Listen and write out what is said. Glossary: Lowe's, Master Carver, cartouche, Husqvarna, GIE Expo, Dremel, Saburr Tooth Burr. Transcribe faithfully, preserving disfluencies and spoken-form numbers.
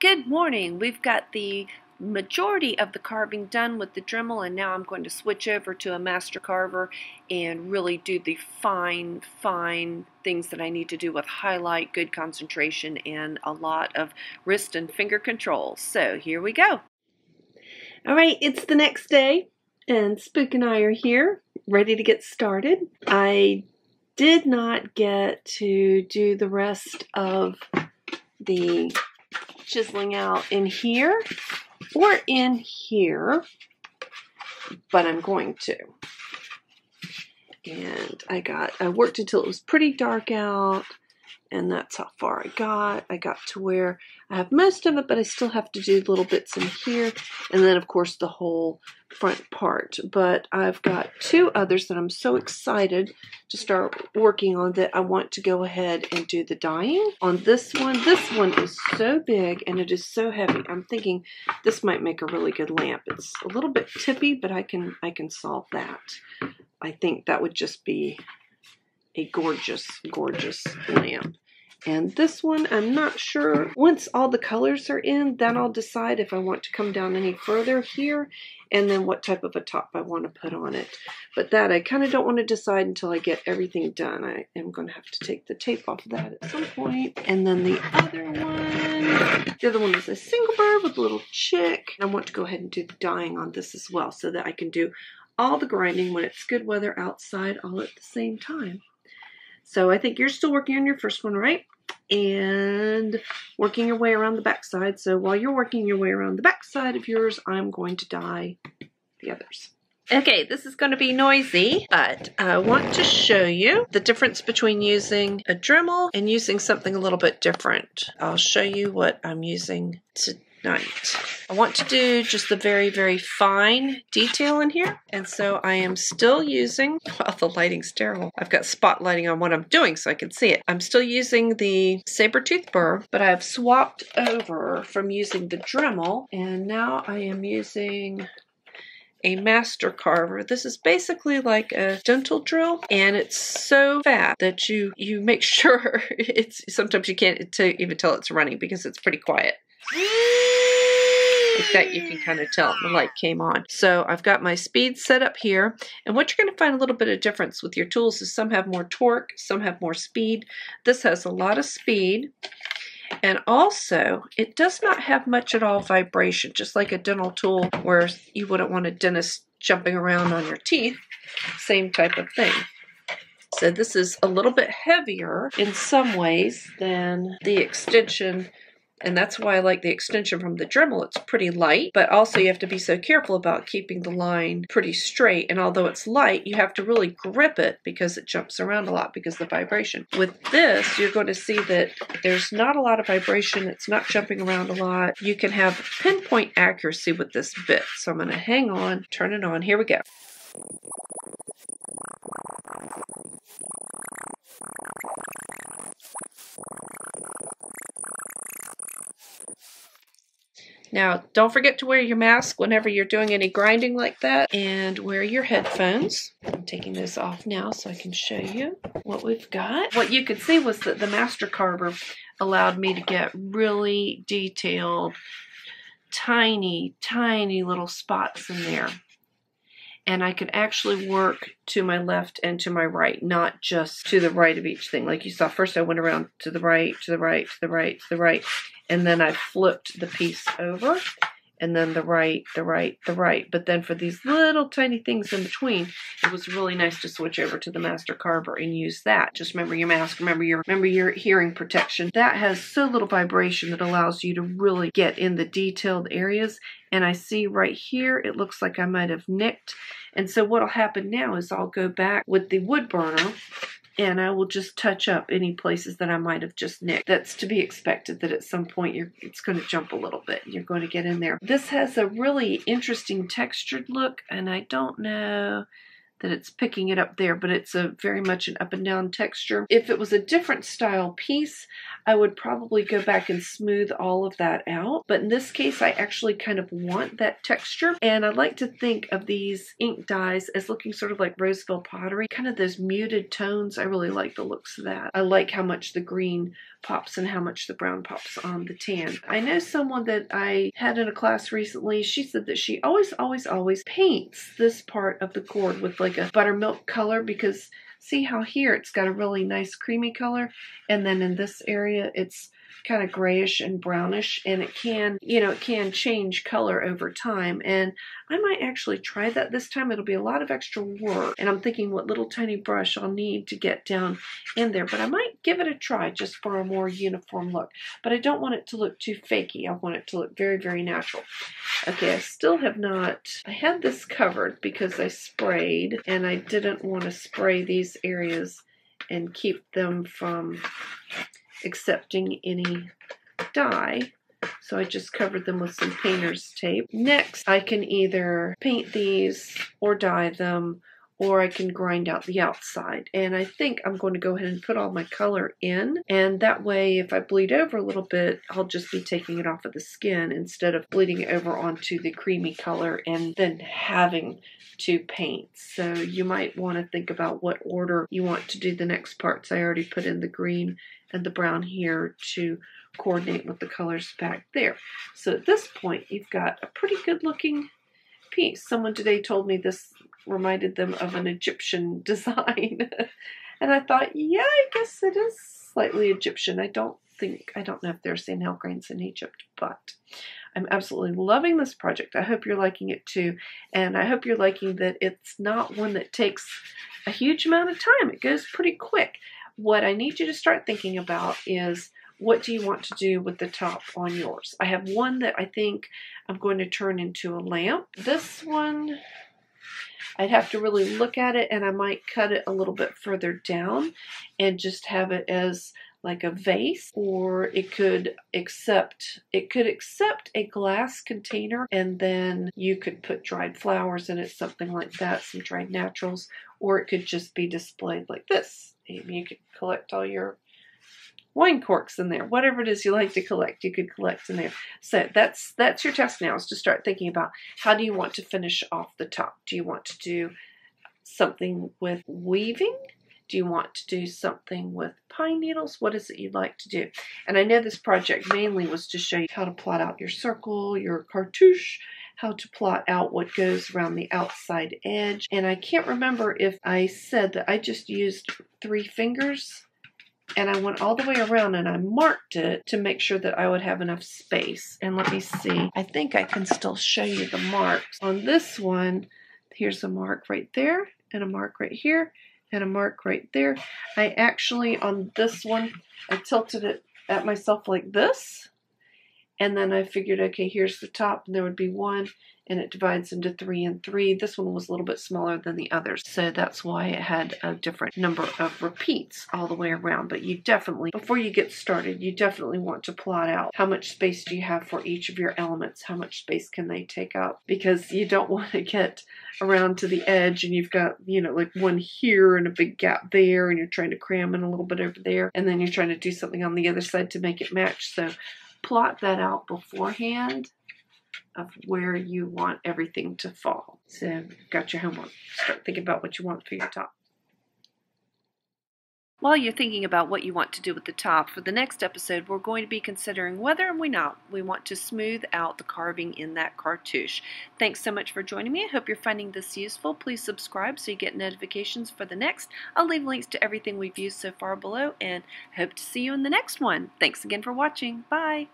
Good morning. We've got the majority of the carving done with the Dremel, and now I'm going to switch over to a Master Carver and really do the fine, fine things that I need to do with highlight, good concentration, and a lot of wrist and finger control. So here we go. All right, it's the next day, and Spook and I are here, ready to get started. I did not get to do the rest of the chiseling out in here or in here, but I'm going to. And I got, I worked until it was pretty dark out, and that's how far I got. I got to where I have most of it, but I still have to do little bits in here, and then of course the whole front part. But I've got two others that I'm so excited to start working on that I want to go ahead and do the dyeing on this one. This one is so big and it is so heavy. I'm thinking this might make a really good lamp. It's a little bit tippy, but I can I can solve that. I think that would just be a gorgeous, gorgeous lamp. And this one, I'm not sure. Once all the colors are in, then I'll decide if I want to come down any further here and then what type of a top I want to put on it. But that I kind of don't want to decide until I get everything done. I am going to have to take the tape off of that at some point. And then the other one, the other one is a single burr with a little chick. And I want to go ahead and do the dyeing on this as well so that I can do all the grinding when it's good weather outside all at the same time. So I think you're still working on your first one, right? And working your way around the back side. So while you're working your way around the back side of yours, I'm going to dye the others. Okay, this is going to be noisy, but I want to show you the difference between using a Dremel and using something a little bit different. I'll show you what I'm using tonight. I want to do just the very, very fine detail in here. And so I am still using, well, the lighting's terrible. I've got spotlighting on what I'm doing so I can see it. I'm still using the Saburr Tooth Burr, but I've swapped over from using the Dremel, and now I am using a Master Carver. This is basically like a dental drill, and it's so fast that you, you make sure it's, sometimes you can't even tell it's running because it's pretty quiet. Like that, you can kind of tell the light came on. So I've got my speed set up here, and what you're going to find a little bit of difference with your tools is some have more torque, some have more speed. This has a lot of speed, and also it does not have much at all vibration, just like a dental tool where you wouldn't want a dentist jumping around on your teeth, same type of thing. So this is a little bit heavier in some ways than the extension. And that's why I like the extension from the Dremel. It's pretty light, but also you have to be so careful about keeping the line pretty straight. And although it's light, you have to really grip it because it jumps around a lot because of the vibration. With this, you're going to see that there's not a lot of vibration. It's not jumping around a lot. You can have pinpoint accuracy with this bit. So I'm going to hang on, turn it on. Here we go. Now, don't forget to wear your mask whenever you're doing any grinding like that, and wear your headphones. I'm taking those off now so I can show you what we've got. What you could see was that the Master Carver allowed me to get really detailed, tiny, tiny little spots in there. And I could actually work to my left and to my right, not just to the right of each thing. Like you saw, first I went around to the right, to the right, to the right, to the right, and then I flipped the piece over, and then the right, the right, the right. But then for these little tiny things in between, it was really nice to switch over to the Master Carver and use that. Just remember your mask, remember your, remember your hearing protection. That has so little vibration that allows you to really get in the detailed areas. And I see right here, it looks like I might have nicked. And so what'll happen now is I'll go back with the wood burner, and I will just touch up any places that I might have just nicked. That's to be expected, that at some point you're, it's going to jump a little bit. You're going to get in there. This has a really interesting textured look, and I don't know that it's picking it up there, but it's a very much an up and down texture. If it was a different style piece, I would probably go back and smooth all of that out. But in this case, I actually kind of want that texture. And I like to think of these ink dyes as looking sort of like Roseville pottery, kind of those muted tones. I really like the looks of that. I like how much the green pops and how much the brown pops on the tan. I know someone that I had in a class recently, she said that she always, always, always paints this part of the gourd with like a buttermilk color, because see how here it's got a really nice creamy color, and then in this area it's kind of grayish and brownish, and it can, you know, it can change color over time. And I might actually try that this time. It'll be a lot of extra work, and I'm thinking what little tiny brush I'll need to get down in there, but I might give it a try just for a more uniform look. But I don't want it to look too fakey. I want it to look very, very natural. Okay, I still have not, I had this covered because I sprayed, and I didn't want to spray these areas and keep them from accepting any dye, so I just covered them with some painter's tape. Next, I can either paint these or dye them, or I can grind out the outside. And I think I'm going to go ahead and put all my color in, and that way if I bleed over a little bit, I'll just be taking it off of the skin instead of bleeding over onto the creamy color and then having to paint. So you might want to think about what order you want to do the next parts. I already put in the green and the brown here to coordinate with the colors back there. So at this point, you've got a pretty good looking piece. Someone today told me this reminded them of an Egyptian design. And I thought, yeah, I guess it is slightly Egyptian. I don't think, I don't know if there's sandhill grains in Egypt, but I'm absolutely loving this project. I hope you're liking it too. And I hope you're liking that it's not one that takes a huge amount of time. It goes pretty quick. What I need you to start thinking about is, what do you want to do with the top on yours? I have one that I think I'm going to turn into a lamp. This one, I'd have to really look at it, and I might cut it a little bit further down and just have it as like a vase, or it could accept it could accept a glass container, and then you could put dried flowers in it, something like that, some dried naturals, or it could just be displayed like this. Maybe you could collect all your wine corks in there, whatever it is you like to collect, you could collect in there. So that's that's your task now, is to start thinking about, how do you want to finish off the top? Do you want to do something with weaving? Do you want to do something with pine needles? What is it you'd like to do? And I know this project mainly was to show you how to plot out your circle, your cartouche, how to plot out what goes around the outside edge. And I can't remember if I said that I just used three fingers, and I went all the way around and I marked it to make sure that I would have enough space. And let me see, I think I can still show you the marks. On this one, here's a mark right there, and a mark right here, and a mark right there. I actually, on this one, I tilted it at myself like this, and then I figured, okay, here's the top, and there would be one, and it divides into three and three. This one was a little bit smaller than the others, so that's why it had a different number of repeats all the way around. But you definitely, before you get started, you definitely want to plot out, how much space do you have for each of your elements? How much space can they take up? Because you don't want to get around to the edge and you've got, you know, like one here and a big gap there, and you're trying to cram in a little bit over there, and then you're trying to do something on the other side to make it match. So plot that out beforehand, of where you want everything to fall. So you've got your homework. Start thinking about what you want for your top. While you're thinking about what you want to do with the top, for the next episode, we're going to be considering whether or not we want to smooth out the carving in that cartouche. Thanks so much for joining me. I hope you're finding this useful. Please subscribe so you get notifications for the next. I'll leave links to everything we've used so far below, and hope to see you in the next one. Thanks again for watching. Bye.